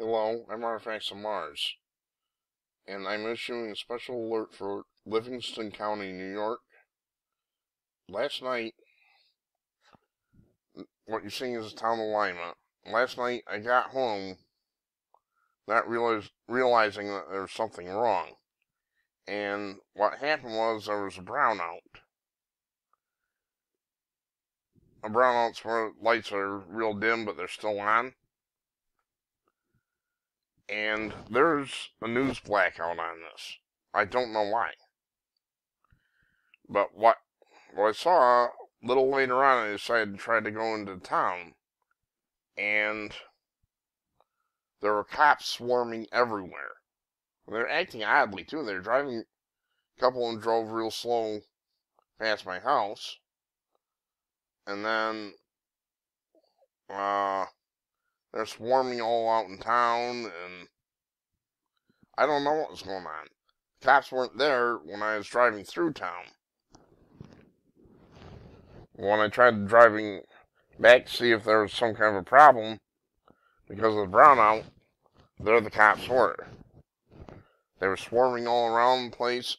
Hello, I'm Artifacts of Mars, and I'm issuing a special alert for Livingston County, New York. Last night, what you're seeing is the town of Lima. Last night, I got home, not realizing that there was something wrong. And what happened was there was a brownout. A brownout's where lights are real dim, but they're still on. And there's a news blackout on this. I don't know why. But what I saw a little later on, I decided to try to go into town. And there were cops swarming everywhere. And they're acting oddly, too. They're driving, a couple of them drove real slow past my house. And then, they're swarming all out in town, and I don't know what was going on. The cops weren't there when I was driving through town. When I tried driving back to see if there was some kind of a problem, because of the brownout, there the cops were. They were swarming all around the place.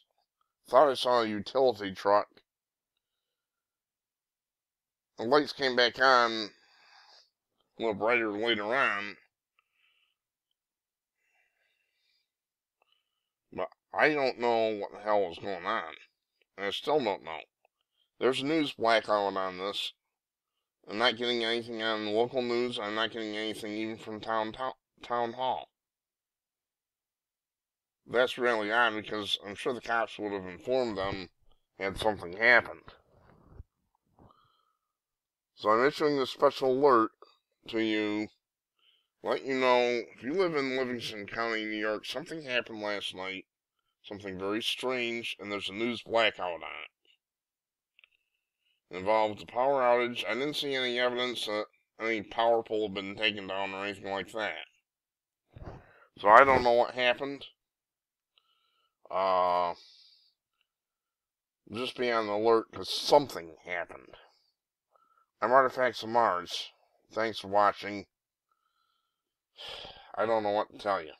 Thought I saw a utility truck. The lights came back on a little brighter later on, but I don't know what the hell was going on, and I still don't know. There's a news blackout on this. I'm not getting anything on local news. I'm not getting anything even from town hall. That's really odd, because I'm sure the cops would have informed them had something happened. So I'm issuing this special alert to you, let you know, if you live in Livingston County, New York, something happened last night, something very strange, and there's a news blackout on it. It involved a power outage. I didn't see any evidence that any power pole had been taken down or anything like that. So I don't know what happened. Just be on the alert, because something happened. I'm Artifacts of Mars. Thanks for watching. I don't know what to tell you.